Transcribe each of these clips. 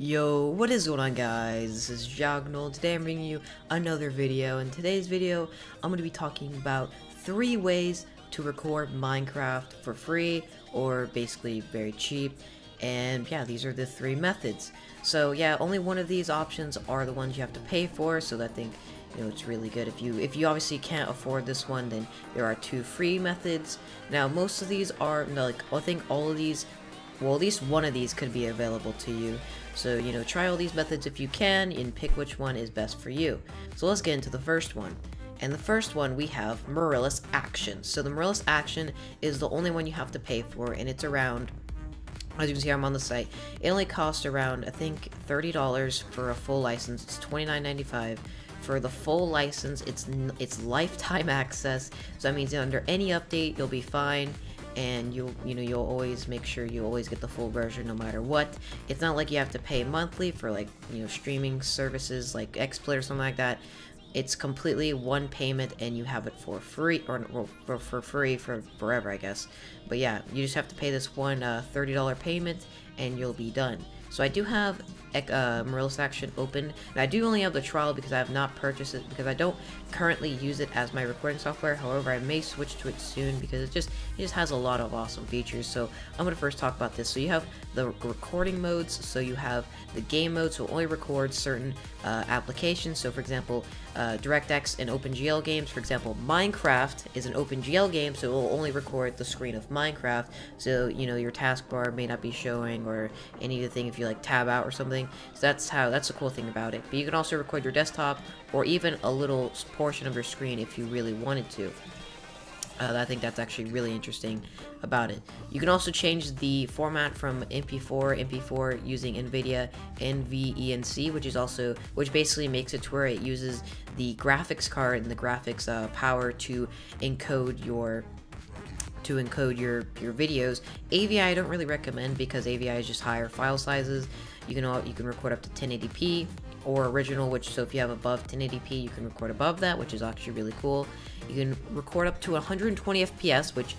Yo, what is going on guys, this is Jagnole. Today I'm bringing you another video. In today's video, I'm going to be talking about 3 ways to record Minecraft for free, or basically very cheap, and yeah, these are the 3 methods. So yeah, only one of these options are the ones you have to pay for, so I think, you know, it's really good. If you obviously can't afford this one, then there are 2 free methods. Now most of these are, no, like, I think all of these, well, at least one of these could be available to you. So, you know, try all these methods if you can and pick which one is best for you. So let's get into the first one. And the first one, we have Mirillis Action. So the Mirillis Action is the only one you have to pay for, and it's around, as you can see I'm on the site, it only costs around, I think, $30 for a full license. It's $29.95. For the full license, it's lifetime access. So that means under any update, you'll be fine. And you'll always make sure you always get the full version no matter what. It's not like you have to pay monthly for, like, you know, streaming services like XSplit or something like that. It's completely one payment and you have it for free, or for free for forever, I guess. But yeah, you just have to pay this one $30 payment and you'll be done. So I do have Mirillis Action open, and I do only have the trial because I have not purchased it, because I don't currently use it as my recording software. However, I may switch to it soon because it just has a lot of awesome features. So I'm going to first talk about this. So you have the recording modes, so you have the game mode, so it only records certain applications. So for example, DirectX and OpenGL games. For example, Minecraft is an OpenGL game, so it will only record the screen of Minecraft. So, you know, your taskbar may not be showing or anything if you, like, tab out or something. So that's the cool thing about it. But you can also record your desktop or even a little portion of your screen if you really wanted to. I think that's actually really interesting about it. You can also change the format from MP4 using NVIDIA NVENC, which basically makes it to where it uses the graphics card and the graphics power to encode your videos. AVI I don't really recommend, because AVI is just higher file sizes. You can record up to 1080p or original, which, so if you have above 1080p, you can record above that, which is actually really cool. You can record up to 120 fps, which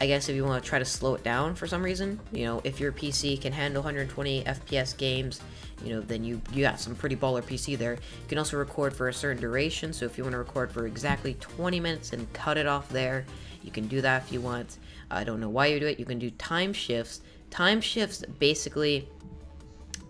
I guess if you want to try to slow it down for some reason, you know, if your PC can handle 120 FPS games, you know, then you got some pretty baller PC there. You can also record for a certain duration, so if you want to record for exactly 20 minutes and cut it off there, you can do that if you want. I don't know why you do it. You can do time shifts. Time shifts basically,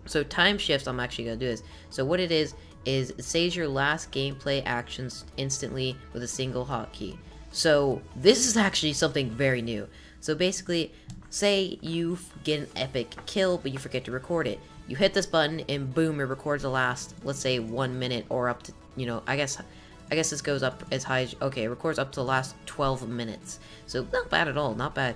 so time shifts, I'm actually going to do this. So what it is it saves your last gameplay actions instantly with a single hotkey. So this is actually something very new. So basically, say you get an epic kill, but you forget to record it. You hit this button and boom, it records the last, let's say, 1 minute, or up to, you know, I guess this goes up as high as, okay, it records up to the last 12 minutes. So not bad at all, not bad.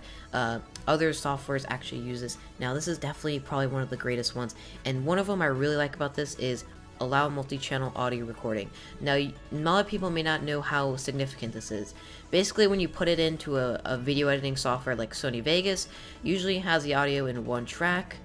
Other softwares actually use this. Now this is definitely probably one of the greatest ones. And one of them I really like about this is allow multi-channel audio recording. Now, a lot of people may not know how significant this is. Basically, when you put it into a video editing software like Sony Vegas, usually has the audio in one track,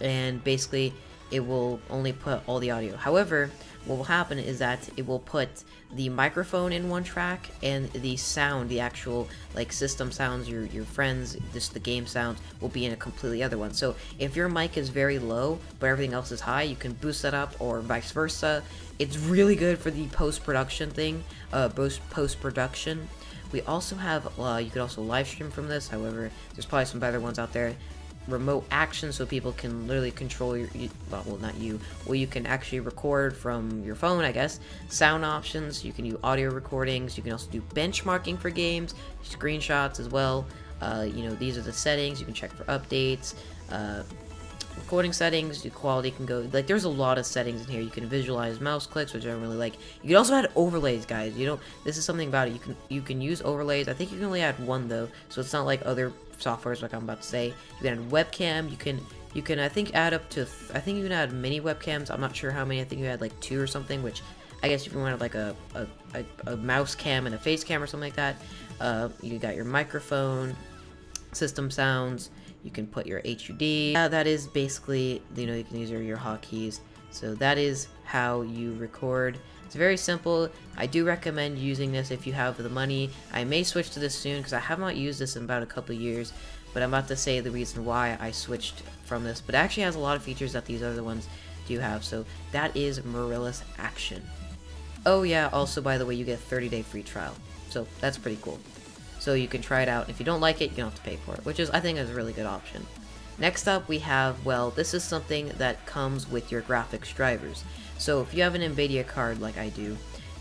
and basically it will only put all the audio. However, what will happen is that it will put the microphone in one track and the sound, the actual, like, system sounds, your friends, just the game sounds, will be in a completely other one. So if your mic is very low but everything else is high, you can boost that up, or vice versa. It's really good for the post-production thing, post-production. We also have, you could also live stream from this. However, there's probably some better ones out there. Remote action, so people can literally control your, you can actually record from your phone, I guess. Sound options, you can do audio recordings, you can also do benchmarking for games, screenshots as well. You know, these are the settings, you can check for updates, recording settings, the quality can go, like, there's a lot of settings in here. You can visualize mouse clicks, which I really like. You can also add overlays, guys. You know, this is something about it. You can use overlays. I think you can only add one though, so it's not like other softwares like I'm about to say. You can add webcam. You can I think add up to, I think you can add mini webcams. I'm not sure how many. I think you had like 2 or something, which I guess if you wanted like a mouse cam and a face cam or something like that. You got your microphone, system sounds. You can put your HUD. Yeah, that is basically, you know, you can use your hotkeys. So that is how you record. It's very simple. I do recommend using this if you have the money. I may switch to this soon because I have not used this in about a couple years, but I'm about to say the reason why I switched from this, but it actually has a lot of features that these other ones do have, so that is Mirillis Action. Oh yeah, also by the way, you get a 30-day free trial, so that's pretty cool. So you can try it out, if you don't like it, you don't have to pay for it, which is, I think, is a really good option. Next up we have, well, this is something that comes with your graphics drivers. So if you have an NVIDIA card like I do,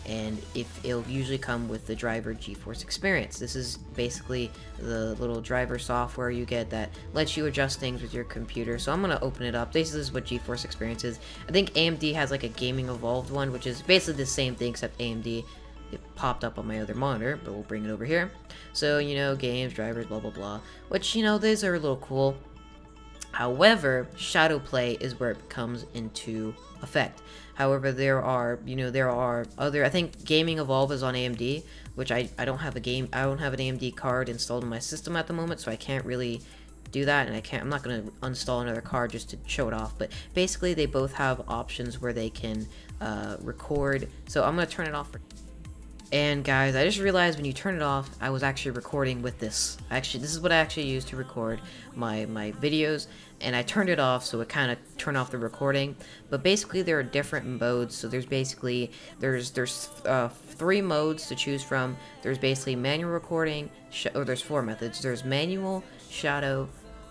and it'll usually come with the driver GeForce Experience. This is basically the little driver software you get that lets you adjust things with your computer. So I'm going to open it up. This is what GeForce Experience is. I think AMD has like a Gaming Evolved one, which is basically the same thing, except AMD, it popped up on my other monitor, but we'll bring it over here. So, you know, games, drivers, blah, blah, blah, which, you know, these are a little cool. However, Shadowplay is where it comes into effect. However, there are other, I think Gaming Evolve is on AMD, which I don't have a game, I don't have an AMD card installed in my system at the moment, so I can't really do that, and I'm not going to uninstall another card just to show it off, but basically they both have options where they can record, so I'm going to turn it off. And guys, I just realized when you turn it off, I was actually recording with this. Actually, this is what I actually use to record my videos, and I turned it off so it kind of turned off the recording. But basically, there are different modes. So there's basically there's three modes to choose from. There's basically manual recording, or there's four methods. There's manual, shadow.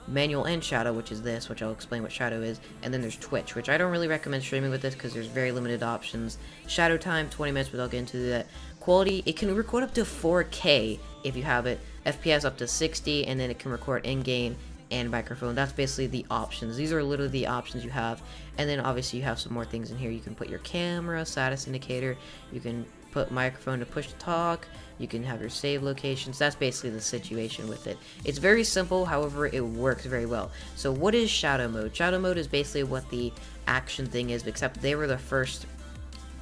Manual and shadow, which is this, which I'll explain what shadow is, and then there's Twitch, which I don't really recommend streaming with this because there's very limited options. Shadow time, 20 minutes, but I'll get into that. Quality, it can record up to 4K if you have it, FPS up to 60, and then it can record in-game and microphone. That's basically the options. These are literally the options you have, and then obviously you have some more things in here. You can put your camera, status indicator, you can put microphone to push to talk, you can have your save locations. That's basically the situation with it. It's very simple, however it works very well. So what is shadow mode? Shadow mode is basically what the action thing is, except they were the first.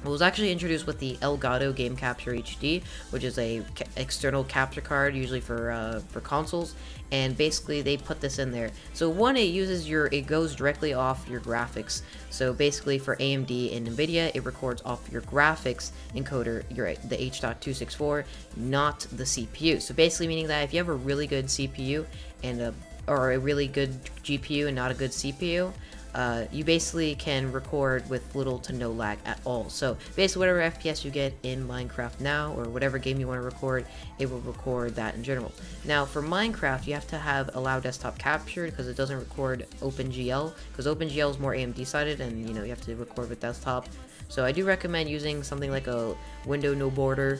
It was actually introduced with the Elgato Game Capture HD, which is a external capture card, usually for consoles, and basically they put this in there. So one, it goes directly off your graphics. So basically for AMD and NVIDIA, it records off your graphics encoder, the H.264, not the CPU. So basically meaning that if you have a really good CPU or a really good GPU and not a good CPU, you basically can record with little to no lag at all. So basically whatever FPS you get in Minecraft now, or whatever game you want to record, it will record that in general. Now for Minecraft, you have to have allow desktop captured because it doesn't record OpenGL, because OpenGL is more AMD sided, and you know, you have to record with desktop. So I do recommend using something like a window no border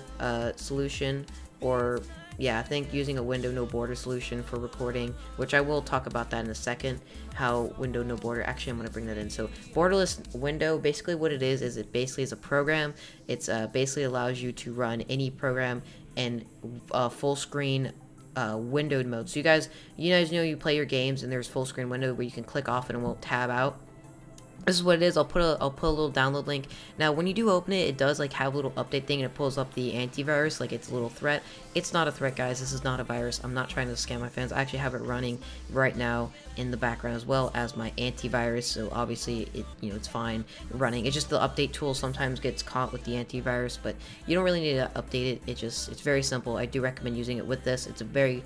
solution, or yeah, I think using a window no border solution for recording, which I will talk about that in a second, how window no border, actually I'm going to bring that in. So borderless window, basically what it is it basically is a program. It's basically allows you to run any program in full screen windowed mode. So you guys know you play your games and there's full screen window where you can click off and it won't tab out. This is what it is. I'll put a little download link. Now when you do open it, it does like have a little update thing, and it pulls up the antivirus like it's a little threat. It's not a threat, guys. This is not a virus. I'm not trying to scam my fans. I actually have it running right now in the background as well as my antivirus. So obviously it's fine running. It's just the update tool sometimes gets caught with the antivirus, but you don't really need to update it. It's very simple. I do recommend using it with this. It's a very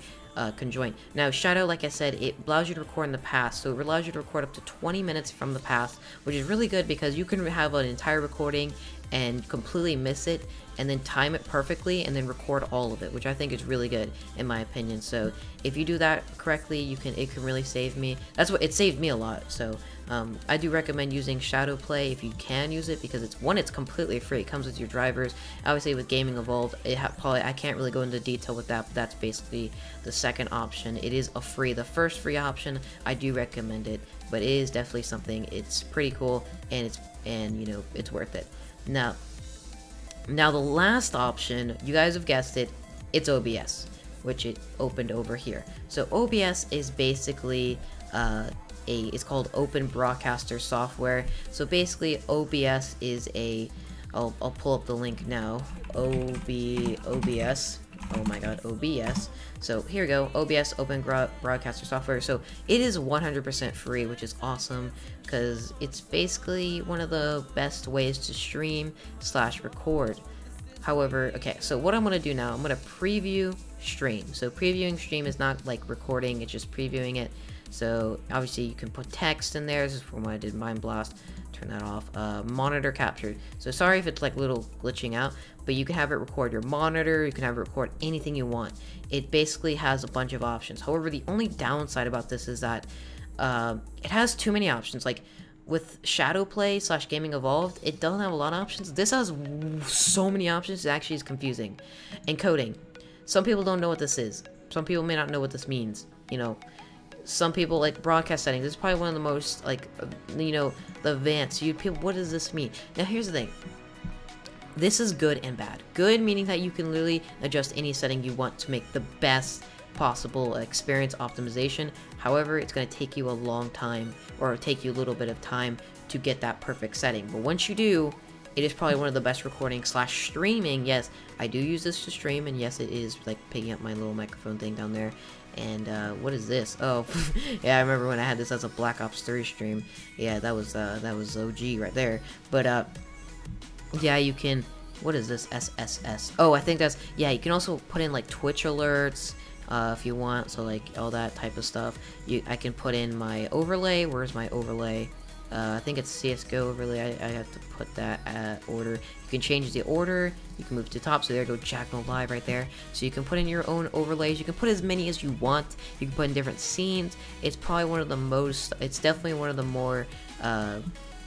conjoint. Now shadow, like I said, it allows you to record in the past, so it allows you to record up to 20 minutes from the past, which is really good because you can have an entire recording and completely miss it and then time it perfectly and then record all of it, which I think is really good in my opinion. So if you do that correctly, it can really save me. That's what it saved me a lot. So I do recommend using Shadowplay if you can use it, because it's completely free. It comes with your drivers. Obviously with Gaming Evolved, I can't really go into detail with that, but that's basically the second option. It is the first free option. I do recommend it, but it is definitely something. It's pretty cool, and it's worth it. Now the last option, you guys have guessed it, it's OBS, which it opened over here. So OBS is basically it's called Open Broadcaster Software. So basically OBS is I'll pull up the link now. OBS. Oh my god, OBS. So here we go, OBS, Open Broadcaster Software. So it is 100% free, which is awesome, because it's basically one of the best ways to stream/record. However, okay, so what I'm going to do now, I'm going to preview stream. So previewing stream is not like recording, it's just previewing it. So obviously you can put text in there. This is from when I did Mind Blast. Turn that off. Monitor captured. So sorry if it's like little glitching out, but you can have it record your monitor. You can have it record anything you want. It basically has a bunch of options. However, the only downside about this is that it has too many options. Like with Shadowplay / Gaming Evolved, it doesn't have a lot of options. This has so many options, it actually is confusing. Encoding. Some people don't know what this is. Some people may not know what this means, you know. Some people, like broadcast settings, this is probably one of the most, like, you know, the advanced. People, what does this mean? Now, here's the thing. This is good and bad. Good meaning that you can literally adjust any setting you want to make the best possible experience optimization. However, it's going to take you a long time, or take you a little bit of time to get that perfect setting. But once you do, it is probably one of the best recording / streaming. Yes, I do use this to stream, and yes, it is like picking up my little microphone thing down there. And what is this? Oh, yeah, I remember when I had this as a Black Ops 3 stream. Yeah, that was OG right there. But yeah, you can. What is this? SSS. Oh, I think that's, yeah. You can also put in like Twitch alerts. If you want, so like all that type of stuff. I can put in my overlay. Where's my overlay? I think it's CSGO overlay. I have to put that at order. You can change the order. You can move to top. So there you go, Jagnole Live right there. So you can put in your own overlays. You can put as many as you want. You can put in different scenes. It's probably one of the most, it's definitely one of the more,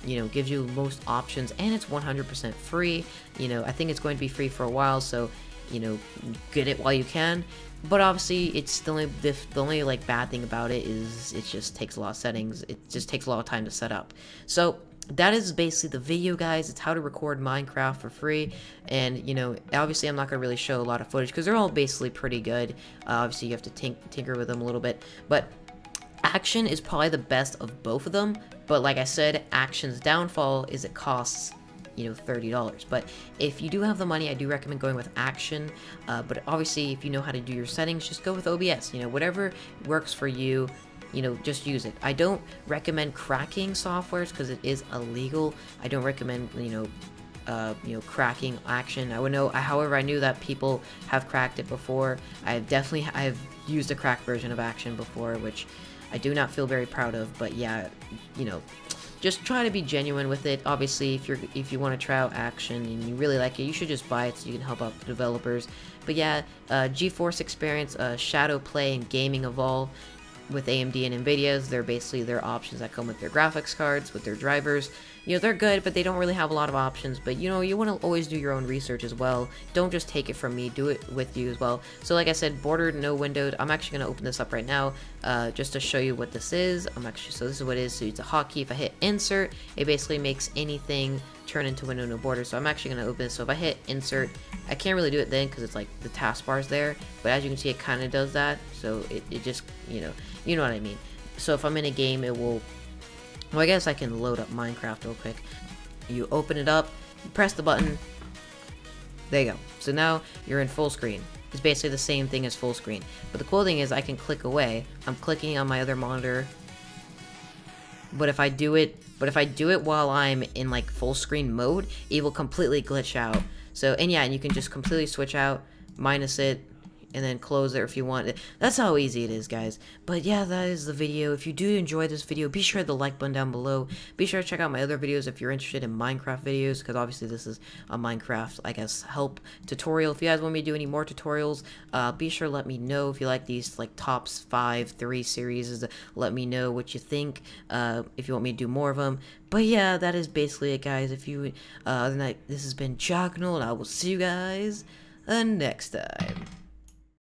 you know, gives you most options, and it's 100% free. You know, I think it's going to be free for a while, so, you know, get it while you can. But obviously, it's the only like bad thing about it is it just takes a lot of settings. It just takes a lot of time to set up. So that is basically the video, guys. It's how to record Minecraft for free. And, you know, obviously I'm not going to really show a lot of footage because they're all basically pretty good. Obviously, you have to tinker with them a little bit. But Action is probably the best of both of them. But like I said, Action's downfall is it costs, you know, $30. But if you do have the money, I do recommend going with Action. But obviously, if you know how to do your settings, just go with OBS. You know, whatever works for you, you know, just use it. I don't recommend cracking softwares because it is illegal. I don't recommend, you know, cracking Action. I would know. However, I knew that people have cracked it before. I've used a cracked version of Action before, which I do not feel very proud of. But yeah, you know, just try to be genuine with it. Obviously, if you want to try out Action and you really like it, you should just buy it so you can help out the developers. But yeah, GeForce Experience, Shadowplay, and Gaming Evolve with AMD and NVIDIA's, they're basically their options that come with their graphics cards, with their drivers. You know, they're good, but they don't really have a lot of options. But, you know, you want to always do your own research as well. Don't just take it from me. Do it with you as well. So, like I said, bordered, no windowed. I'm actually going to open this up right now just to show you what this is. So this is what it is. So it's a hotkey. If I hit insert, it basically makes anything turn into window no border. So I'm actually going to open this. So if I hit insert, I can't really do it then because it's like the taskbar's there. But as you can see, it kind of does that. So it just, you know what I mean. So if I'm in a game, it will... Well, I guess I can load up Minecraft real quick. You open it up, you press the button. There you go. So now you're in full screen. It's basically the same thing as full screen. But the cool thing is I can click away. I'm clicking on my other monitor. But if I do it while I'm in like full screen mode, it will completely glitch out. So, and yeah, and you can just completely switch out, minus it, and then close it if you want it. That's how easy it is, guys. But yeah, that is the video. If you do enjoy this video, be sure to like button down below. Be sure to check out my other videos if you're interested in Minecraft videos, because obviously this is a Minecraft, I guess, help tutorial. If you guys want me to do any more tutorials, be sure to let me know if you like these, like, top 3 series. Let me know what you think, if you want me to do more of them. But yeah, that is basically it, guys. If you, other than that, this has been Jagnole, and I will see you guys next time.